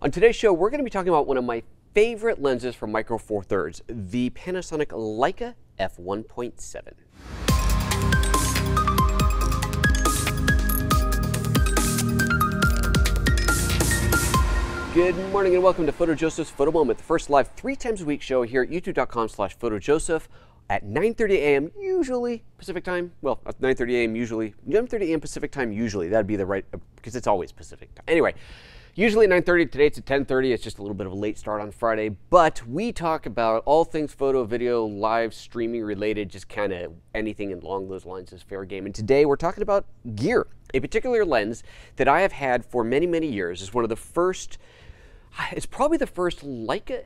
On today's show, we're going to be talking about one of my favorite lenses from Micro Four Thirds, the Panasonic Leica f1.7. Good morning and welcome to PhotoJoseph's Photo Moment, the first live 3 times a week show here at youtube.com/PhotoJoseph at 9:30 a.m. usually Pacific time. Well, at 9:30 a.m. usually, 9:30 a.m. Pacific time usually. That'd be the right, because it's always Pacific time. Anyway, usually at 9:30, today it's at 10:30. It's just a little bit of a late start on Friday, but we talk about all things photo, video, live streaming related, just kind of anything along those lines is fair game. And today we're talking about gear, a particular lens that I have had for many, many years. It's one of the first, it's probably the first Leica,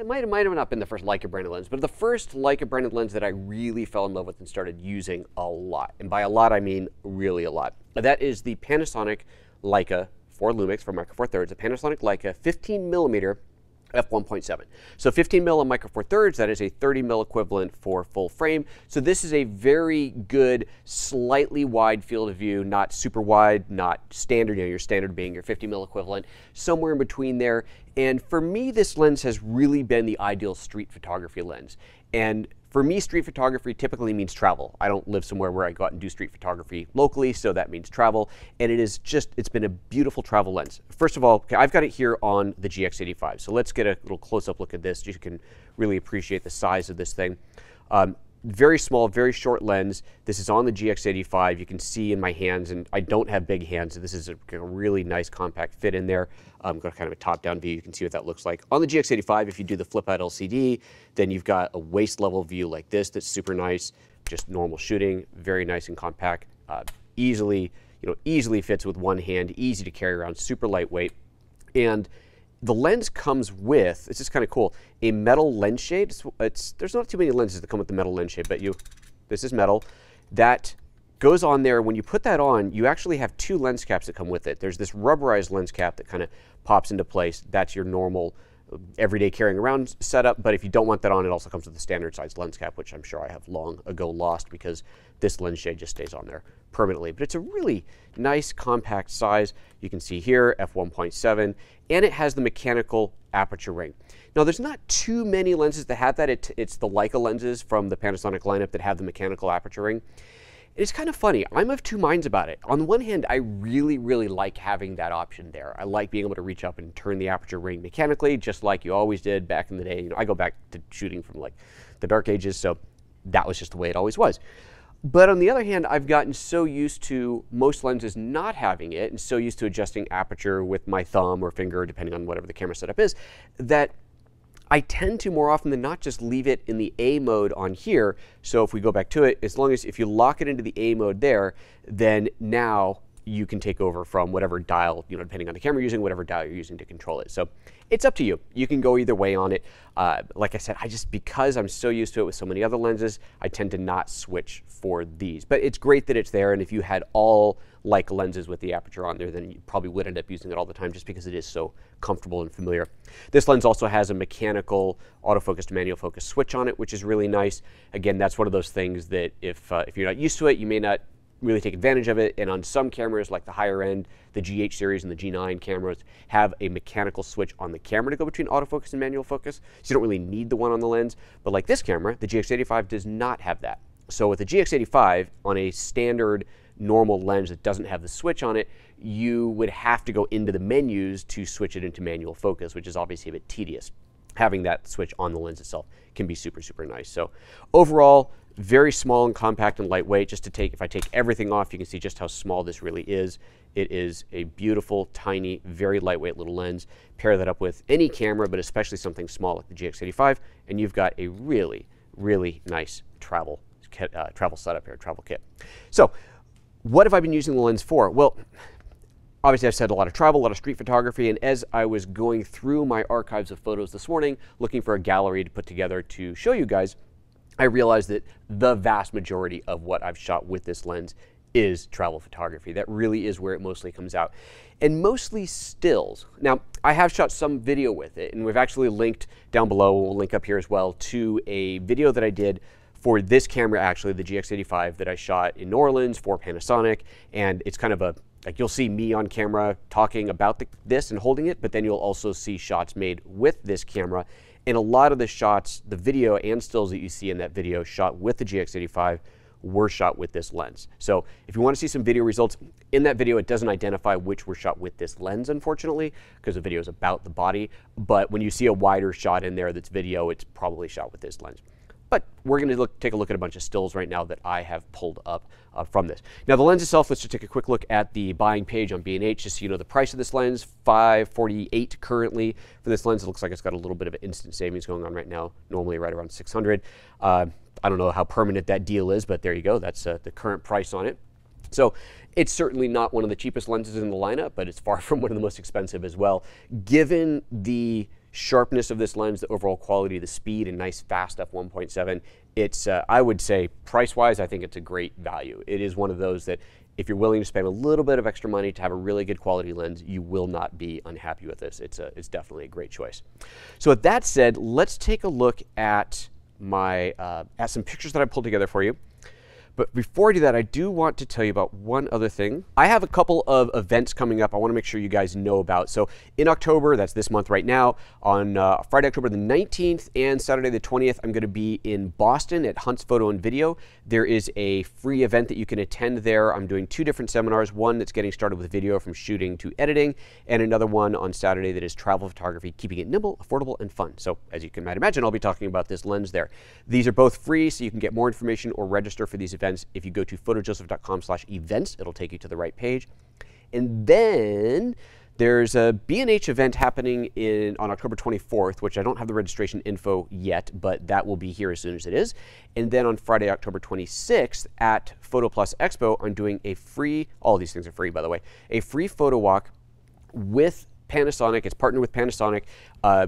it might have not been the first Leica branded lens, but the first Leica branded lens that I really fell in love with and started using a lot. And by a lot, I mean really a lot. That is the Panasonic Leica, or Lumix for Micro Four Thirds, the Panasonic Leica 15mm f1.7. So 15mm on Micro Four Thirds, that is a 30mm equivalent for full frame. So this is a very good, slightly wide field of view, not super wide, not standard, you know, your standard being your 50mm equivalent, somewhere in between there. And for me, this lens has really been the ideal street photography lens. And for me, street photography typically means travel. I don't live somewhere where I go out and do street photography locally, so that means travel. And it is just, it's been a beautiful travel lens. First of all, okay, I've got it here on the GX85. So let's get a little close-up look at this. You can really appreciate the size of this thing. Very small, very short lens. This is on the GX85. You can see in my hands, and I don't have big hands, so this is a really nice compact fit in there. Got kind of a top-down view. You can see what that looks like. On the GX85, if you do the flip-out LCD, then you've got a waist-level view like this that's super nice, just normal shooting, very nice and compact. Easily, you know, easily fits with one hand, easy to carry around, super lightweight. And the lens comes with, it's just kind of cool, a metal lens shade. There's not too many lenses that come with the metal lens shade, but this is metal. That goes on there. When you put that on, you actually have 2 lens caps that come with it. There's this rubberized lens cap that kind of pops into place. That's your normal everyday carrying around setup, but if you don't want that on, it also comes with the standard size lens cap, which I'm sure I have long ago lost because this lens shade just stays on there permanently. But it's a really nice compact size. You can see here, f1.7, and it has the mechanical aperture ring. Now there's not too many lenses that have that. It's the Leica lenses from the Panasonic lineup that have the mechanical aperture ring. It's kind of funny. I'm of 2 minds about it. On the one hand, I really, really like having that option there. I like being able to reach up and turn the aperture ring mechanically, just like you always did back in the day. You know, I go back to shooting from like the dark ages, so that was just the way it always was. But on the other hand, I've gotten so used to most lenses not having it, and so used to adjusting aperture with my thumb or finger, depending on whatever the camera setup is, that I tend to more often than not just leave it in the A mode on here. So if we go back to it, as long as if you lock it into the A mode there, then now you can take over from whatever dial, you know, depending on the camera you're using, whatever dial you're using to control it. So it's up to you. You can go either way on it. Like I said, because I'm so used to it with so many other lenses, I tend to not switch for these. But it's great that it's there, and if you had all Leica lenses with the aperture on there, then you probably would end up using it all the time just because it is so comfortable and familiar. This lens also has a mechanical autofocus to manual focus switch on it, which is really nice. Again, that's one of those things that if you're not used to it, you may not really take advantage of it. And on some cameras, like the higher end, the GH series and the G9 cameras have a mechanical switch on the camera to go between autofocus and manual focus. So you don't really need the one on the lens. But like this camera, the GX85 does not have that. So with the GX85 on a standard normal lens that doesn't have the switch on it, you would have to go into the menus to switch it into manual focus, which is obviously a bit tedious. Having that switch on the lens itself can be super, super nice. So overall, very small and compact and lightweight. Just to take, if I take everything off, you can see just how small this really is. It is a beautiful, tiny, very lightweight little lens. Pair that up with any camera, but especially something small like the GX85, and you've got a really, really nice travel setup here, travel kit. So what have I been using the lens for? Well, obviously I've said a lot of travel, a lot of street photography, and as I was going through my archives of photos this morning, looking for a gallery to put together to show you guys, I realized that the vast majority of what I've shot with this lens is travel photography. That really is where it mostly comes out. And mostly stills. Now, I have shot some video with it, and we've actually linked down below, we'll link up here as well, to a video that I did for this camera, actually, the GX85, that I shot in New Orleans for Panasonic, and it's kind of a Like, you'll see me on camera talking about this and holding it, but then you'll also see shots made with this camera. And a lot of the shots, the video and stills that you see in that video shot with the GX85 were shot with this lens. So if you want to see some video results, in that video it doesn't identify which were shot with this lens, unfortunately, because the video is about the body. But when you see a wider shot in there that's video, it's probably shot with this lens. But we're going to take a look at a bunch of stills right now that I have pulled up from this. Now, the lens itself, let's just take a quick look at the buying page on B&H just so you know the price of this lens, $548 currently for this lens. It looks like it's got a little bit of an instant savings going on right now, normally right around $600. I don't know how permanent that deal is, but there you go. That's the current price on it. So it's certainly not one of the cheapest lenses in the lineup, but it's far from one of the most expensive as well, given the sharpness of this lens, the overall quality, the speed, and nice fast f1.7. It's I would say price-wise, I think it's a great value. It is one of those that if you're willing to spend a little bit of extra money to have a really good quality lens, you will not be unhappy with this. It's definitely a great choice. So with that said, let's take a look at my at some pictures that I pulled together for you. But before I do that, I do want to tell you about one other thing. I have a couple of events coming up I want to make sure you guys know about. So in October, that's this month right now, on Friday, October the 19th and Saturday the 20th, I'm going to be in Boston at Hunt's Photo and Video. There is a free event that you can attend there. I'm doing two different seminars, one that's getting started with video from shooting to editing, and another one on Saturday that is travel photography, keeping it nimble, affordable, and fun. So as you can imagine, I'll be talking about this lens there. These are both free, so you can get more information or register for these events. If you go to PhotoJoseph.com/events, it'll take you to the right page. And then there's a B&H event happening on October 24th, which I don't have the registration info yet, but that will be here as soon as it is. And then on Friday, October 26th at PhotoPlus Expo, I'm doing a free, all these things are free, by the way, a free photo walk with Panasonic. It's partnered with Panasonic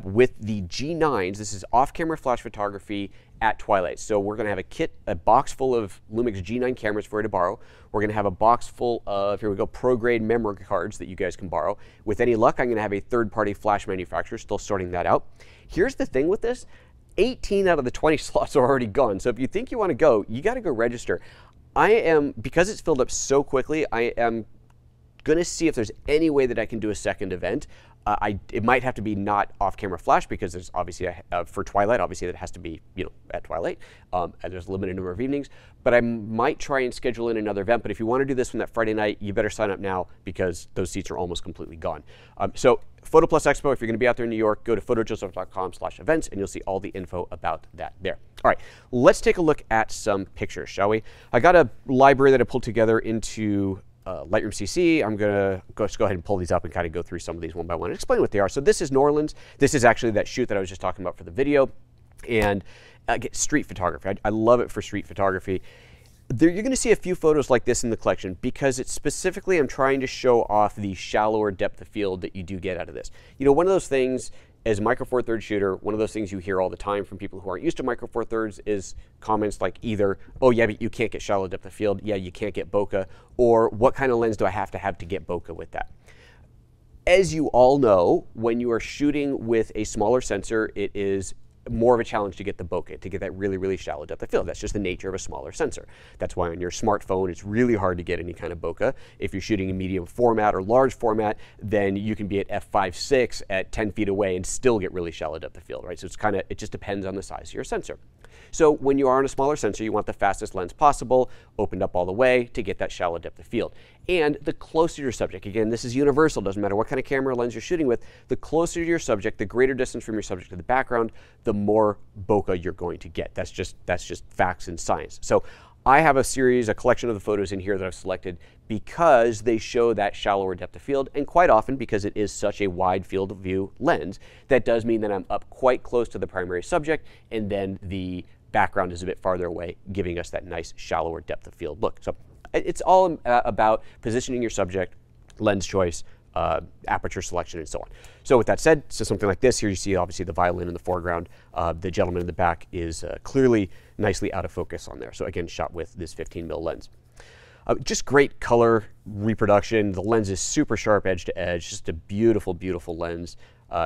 with the G9s. This is off-camera flash photography at twilight. So we're going to have a box full of Lumix G9 cameras for you to borrow. We're going to have a box full of, here we go, pro-grade memory cards that you guys can borrow. With any luck, I'm going to have a third-party flash manufacturer, still sorting that out. Here's the thing with this, 18 out of the 20 slots are already gone. So if you think you want to go, you got to go register. Because it's filled up so quickly, I am going to see if there's any way that I can do a second event. It might have to be not off-camera flash, because there's obviously for twilight, obviously that has to be, you know, at twilight, and there's a limited number of evenings. But I might try and schedule in another event. But if you want to do this one that Friday night, you better sign up now, because those seats are almost completely gone. So PhotoPlus Expo, if you're going to be out there in New York, go to PhotoJoseph.com/events, and you'll see all the info about that there. All right, let's take a look at some pictures, shall we? I got a library that I pulled together into Lightroom CC. I'm gonna just go ahead and pull these up and kind of go through some of these one by one and explain what they are. So this is New Orleans. This is actually that shoot that I was just talking about for the video, and street photography. I love it for street photography. There, you're gonna see a few photos like this in the collection, because it's specifically, I'm trying to show off the shallower depth of field that you do get out of this. You know, one of those things as a Micro Four Thirds shooter, one of those things you hear all the time from people who aren't used to Micro Four Thirds is comments like either, oh yeah, but you can't get shallow depth of field, yeah, you can't get bokeh, or what kind of lens do I have to get bokeh with that? As you all know, when you are shooting with a smaller sensor, it is more of a challenge to get the bokeh, to get that really, really shallow depth of field. That's just the nature of a smaller sensor. That's why on your smartphone, it's really hard to get any kind of bokeh. If you're shooting in medium format or large format, then you can be at f5.6 at 10 feet away and still get really shallow depth of field, right? So it's kind of, it just depends on the size of your sensor. So when you are on a smaller sensor, you want the fastest lens possible, opened up all the way to get that shallow depth of field. And the closer to your subject, again, this is universal, doesn't matter what kind of camera lens you're shooting with, the closer to your subject, the greater distance from your subject to the background, the more bokeh you're going to get. That's just facts and science. So I have a collection of the photos in here that I've selected because they show that shallower depth of field, and quite often because it is such a wide field of view lens, that does mean that I'm up quite close to the primary subject, and then the background is a bit farther away, giving us that nice shallower depth of field look. So it's all about positioning your subject, lens choice, aperture selection, and so on. So with that said, so something like this here, you see obviously the violin in the foreground. The gentleman in the back is clearly nicely out of focus on there. So again, shot with this 15mm lens. Just great color reproduction. The lens is super sharp edge to edge. Just a beautiful, beautiful lens.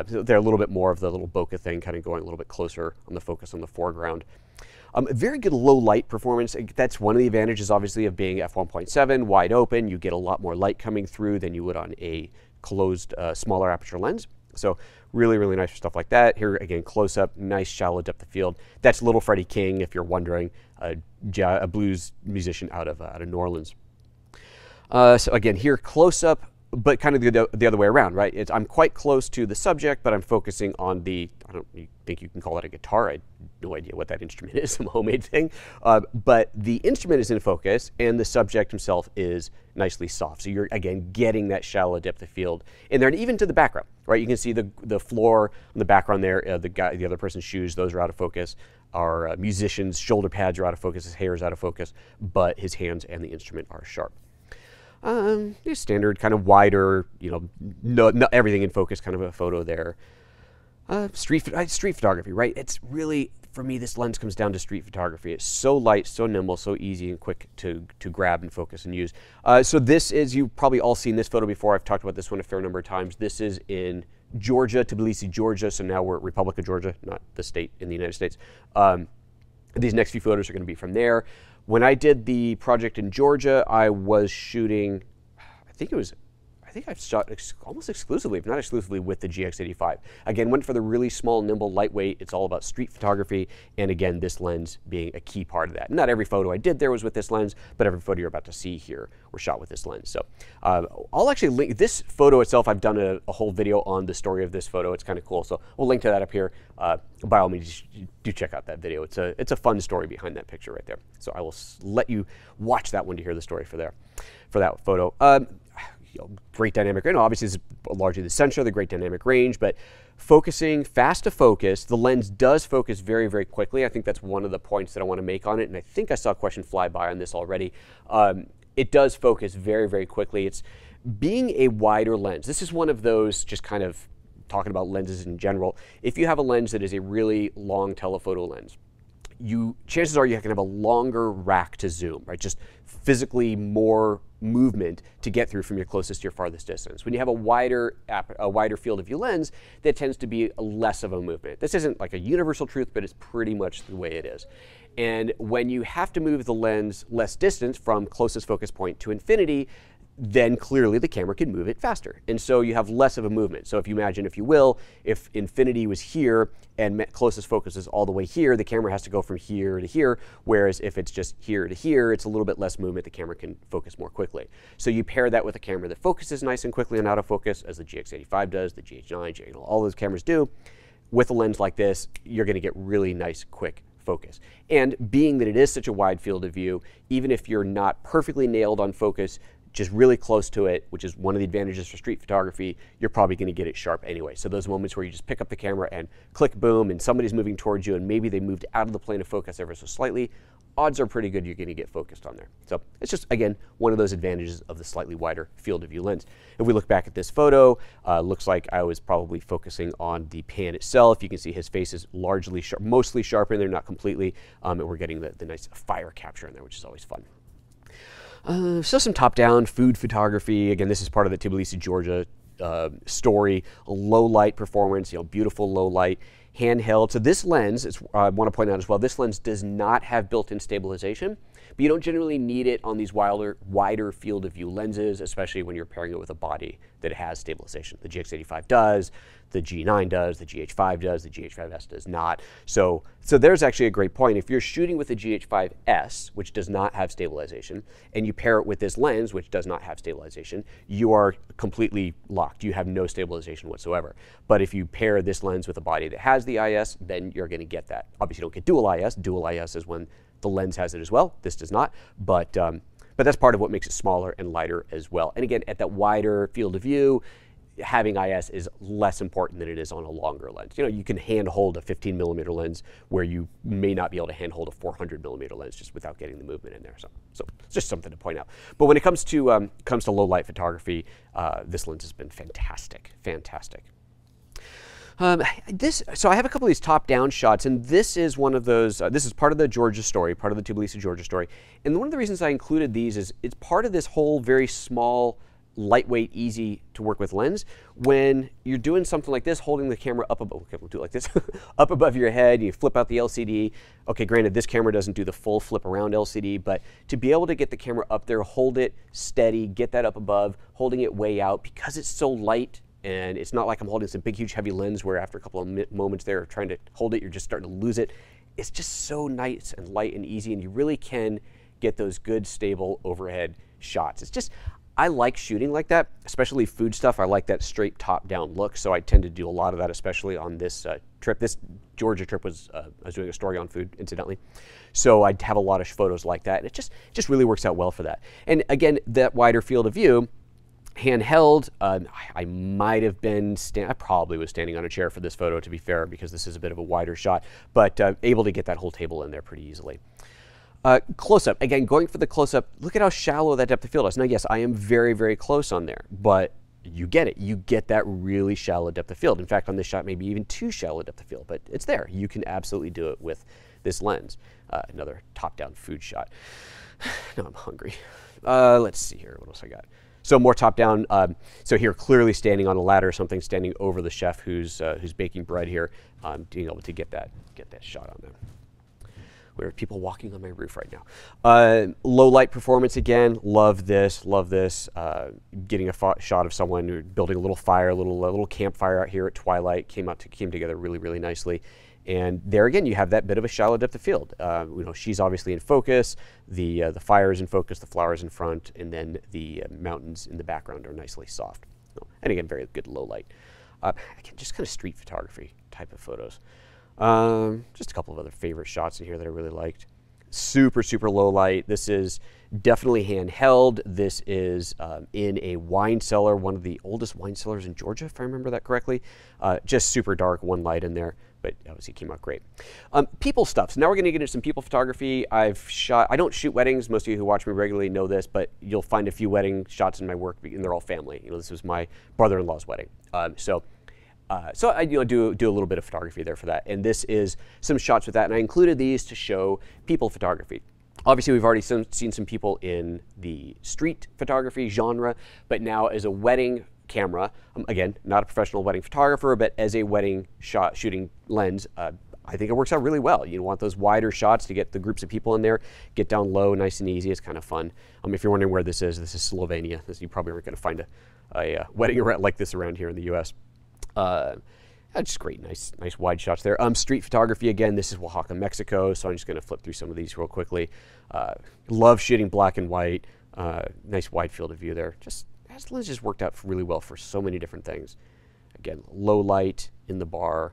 They're a little bit more of the little bokeh thing, kind of going a little bit closer on the focus on the foreground. Very good low light performance. That's one of the advantages, obviously, of being f1.7 wide open. You get a lot more light coming through than you would on a closed, smaller aperture lens. So really, really nice for stuff like that. Here again, close up, nice shallow depth of field. That's Little Freddie King, if you're wondering, a blues musician out of New Orleans. So again, here close up, but kind of the other way around, right? I'm quite close to the subject, but I'm focusing on the, I don't think you can call it a guitar. I have no idea what that instrument is, some homemade thing. But the instrument is in focus and the subject himself is nicely soft. So you're, again, getting that shallow depth of field in there and even to the background, right? You can see the floor in the background there, the other person's shoes, those are out of focus. Our musician's shoulder pads are out of focus, his hair is out of focus, but his hands and the instrument are sharp. Your standard kind of wider, you know, no everything in focus kind of a photo there. Street photography, right? It's really, for me, this lens comes down to street photography. It's so light, so nimble, so easy and quick to grab and focus and use. So this is, you've probably all seen this photo before. I've talked about this one a fair number of times. This is in Georgia, Tbilisi, Georgia. So now we're at Republic of Georgia, not the state in the United States. These next few photos are going to be from there. When I did the project in Georgia, I was shooting, I think I've shot almost exclusively, if not exclusively, with the GX85. Again, went for the really small, nimble, lightweight. It's all about street photography. And again, this lens being a key part of that. Not every photo I did there was with this lens, but every photo you're about to see here were shot with this lens. So I'll actually link this photo itself. I've done a whole video on the story of this photo. It's kind of cool. So we'll link to that up here. By all means, do check out that video. It's a fun story behind that picture right there. So I will let you watch that one to hear the story for that photo. Great dynamic range. Obviously, this is largely the sensor, the great dynamic range, but focusing fast to focus, the lens does focus very, very quickly. I think that's one of the points that I want to make on it, and I think I saw a question fly by on this already. It does focus very, very quickly. It's being a wider lens. This is one of those, just kind of talking about lenses in general. If you have a lens that is a really long telephoto lens, chances are you can have a longer rack to zoom, right? Just physically more movement to get through from your closest to your farthest distance. When you have a wider field of view lens, that tends to be less of a movement. This isn't like a universal truth, but it's pretty much the way it is. And when you have to move the lens less distance from closest focus point to infinity, then clearly the camera can move it faster. And so you have less of a movement. So if you imagine, if you will, if infinity was here and closest focus is all the way here, the camera has to go from here to here. Whereas if it's just here to here, it's a little bit less movement. The camera can focus more quickly. So you pair that with a camera that focuses nice and quickly and out of focus, as the GX85 does, the GH9, GH, all those cameras do. With a lens like this, you're going to get really nice, quick focus. And being that it is such a wide field of view, even if you're not perfectly nailed on focus, just really close to it, which is one of the advantages for street photography, you're probably going to get it sharp anyway. So those moments where you just pick up the camera and click, boom, and somebody's moving towards you and maybe they moved out of the plane of focus ever so slightly, odds are pretty good you're going to get focused on there. So it's just, again, one of those advantages of the slightly wider field of view lens. If we look back at this photo, looks like I was probably focusing on the pan itself. You can see his face is largely sharp, mostly sharp in there, not completely, and we're getting the nice fire capture in there, which is always fun. So some top-down food photography. Again, this is part of the Tbilisi, Georgia story. Low light performance, you know, beautiful low light, handheld. So this lens, I want to point out as well, this lens does not have built-in stabilization, but you don't generally need it on these wider field of view lenses, especially when you're pairing it with a body that has stabilization. The GX85 does, the G9 does, the GH5 does, the GH5S does not. So there's actually a great point. If you're shooting with the GH5S, which does not have stabilization, and you pair it with this lens, which does not have stabilization, you are completely locked. You have no stabilization whatsoever. But if you pair this lens with a body that has the IS, then you're going to get that. Obviously, you don't get dual IS. Dual IS is when the lens has it as well. This does not, but that's part of what makes it smaller and lighter as well. And again, at that wider field of view, having IS is less important than it is on a longer lens. You know, you can handhold a 15 millimeter lens where you may not be able to handhold a 400 millimeter lens just without getting the movement in there. So it's just something to point out. But when it comes to low light photography, this lens has been fantastic, fantastic. So I have a couple of these top-down shots, and this is one of those, this is part of the Georgia story, part of the Tbilisi, Georgia story. And one of the reasons I included these is it's part of this whole very small lightweight, easy to work with lens. When you're doing something like this, holding the camera up above, okay, we'll do it like this, up above your head, you flip out the LCD. Okay, granted, this camera doesn't do the full flip around LCD, but to be able to get the camera up there, hold it steady, get that up above, holding it way out, because it's so light, and it's not like I'm holding some big, huge, heavy lens where after a couple of moments there of trying to hold it, you're just starting to lose it. It's just so nice and light and easy, and you really can get those good, stable overhead shots. It's just, I like shooting like that, especially food stuff. I like that straight top-down look, so I tend to do a lot of that, especially on this trip. This Georgia trip was, I was doing a story on food, incidentally. So I'd have a lot of photos like that, and it just really works out well for that. And again, that wider field of view, handheld, I might have been, I probably was standing on a chair for this photo, to be fair, because this is a bit of a wider shot, but able to get that whole table in there pretty easily. Close-up, again, going for the close-up, look at how shallow that depth of field is. Now, yes, I am very, very close on there, but you get it. You get that really shallow depth of field. In fact, on this shot, maybe even too shallow depth of field, but it's there. You can absolutely do it with this lens. Another top-down food shot. Now I'm hungry. Let's see here, what else I got? So more top-down, so here clearly standing on a ladder or something, standing over the chef who's baking bread here, being able to get that shot on there. Where are people walking on my roof right now? Low light performance again. Love this. Love this. Getting a shot of someone who's building a little fire, a little campfire out here at twilight. Came together really, really nicely. And there again, you have that bit of a shallow depth of field. You know, she's obviously in focus. The fire is in focus. The flowers in front, and then the mountains in the background are nicely soft. So, and again, very good low light. Again, just kind of street photography type of photos. Just a couple of other favorite shots in here that I really liked. Super, super low light. This is definitely handheld. This is in a wine cellar, one of the oldest wine cellars in Georgia, if I remember that correctly. Just super dark, one light in there, but obviously came out great. People stuff. So now we're going to get into some people photography. I don't shoot weddings. Most of you who watch me regularly know this, but you'll find a few wedding shots in my work, and they're all family. You know, this was my brother-in-law's wedding. So I do a little bit of photography there for that. And this is some shots with that. And I included these to show people photography. Obviously, we've already seen some people in the street photography genre. But now as a wedding camera, again, not a professional wedding photographer, but as a wedding shooting lens, I think it works out really well. You want those wider shots to get the groups of people in there, get down low, nice and easy. It's kind of fun. If you're wondering where this is Slovenia. You probably aren't going to find a wedding like this around here in the U.S. Just great, nice wide shots there. Street photography again. This is Oaxaca, Mexico. So I'm just going to flip through some of these real quickly. Love shooting black and white. Nice wide field of view there. This lens just worked out really well for so many different things. Again, low light in the bar,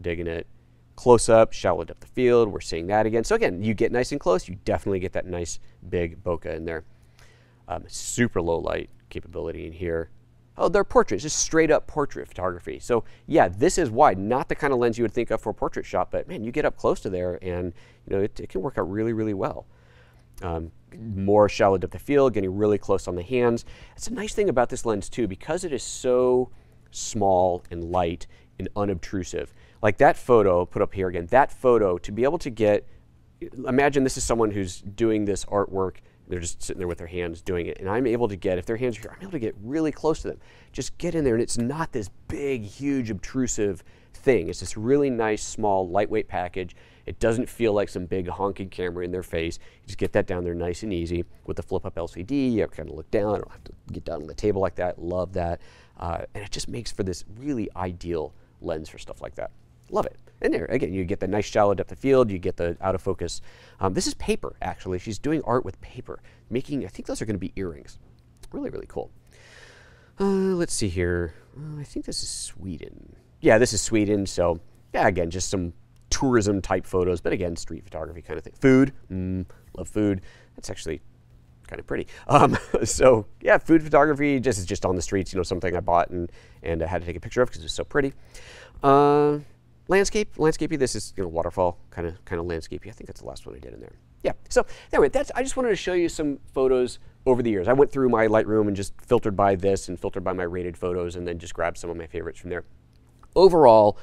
digging it. Close up, shallow depth of field. We're seeing that again. So again, you get nice and close. You definitely get that nice big bokeh in there. Super low light capability in here. Oh, they're portraits, just straight up portrait photography. So yeah, this is wide, not the kind of lens you would think of for a portrait shot, but man, you get up close to there and it can work out really, really well. More shallow depth of field, getting really close on the hands. It's a nice thing about this lens too, because it is so small and light and unobtrusive. Like that photo, put up here again, that photo, to be able to get, imagine this is someone who's doing this artwork. They're just sitting there with their hands doing it. And I'm able to get, if their hands are here, I'm able to get really close to them. Just get in there, and it's not this big, huge, obtrusive thing. It's this really nice, small, lightweight package. It doesn't feel like some big honking camera in their face. You just get that down there nice and easy. With the flip-up LCD, I kind of look down. I don't have to get down on the table like that. Love that. And it just makes for this really ideal lens for stuff like that. Love it. And there, again, you get the nice shallow depth of field. You get the out of focus. This is paper, actually. She's doing art with paper, making, I think those are going to be earrings. Really, really cool. Let's see here. I think this is Sweden. Yeah, this is Sweden. So, yeah, again, just some tourism type photos, but again, street photography kind of thing. Food. Love food. That's actually kind of pretty. So, yeah, food photography just on the streets, something I bought and I had to take a picture of because it was so pretty. Landscapey, this is waterfall kind of landscapey. I think that's the last one I did in there. Yeah, so anyway, I just wanted to show you some photos over the years. I went through my Lightroom and just filtered by this and filtered by my rated photos and then just grabbed some of my favorites from there. Overall,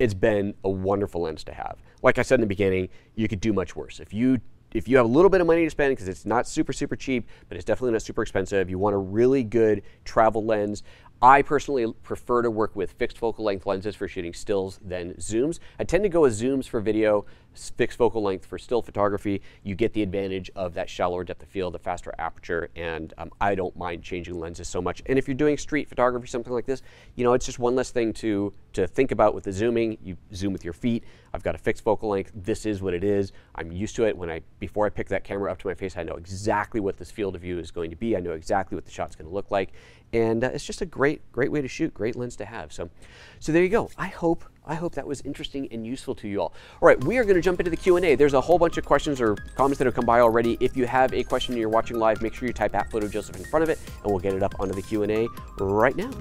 it's been a wonderful lens to have. Like I said in the beginning, you could do much worse. If you if you have a little bit of money to spend, because it's not super, super cheap, but it's definitely not super expensive, you want a really good travel lens. I personally prefer to work with fixed focal length lenses for shooting stills than zooms. I tend to go with zooms for video, fixed focal length for still photography. You get the advantage of that shallower depth of field, the faster aperture, and I don't mind changing lenses so much. And if you're doing street photography, something like this, you know, it's just one less thing to think about with the zooming. You zoom with your feet. I've got a fixed focal length. This is what it is. I'm used to it. Before I pick that camera up to my face, I know exactly what this field of view is going to be. I know exactly what the shot's going to look like. And it's just a great way to shoot, great lens to have. So there you go. I hope that was interesting and useful to you all. All right, we are going to jump into the Q&A. There's a whole bunch of questions or comments that have come by already. If you have a question and you're watching live, make sure you type @PhotoJoseph in front of it, and we'll get it up onto the Q&A right now.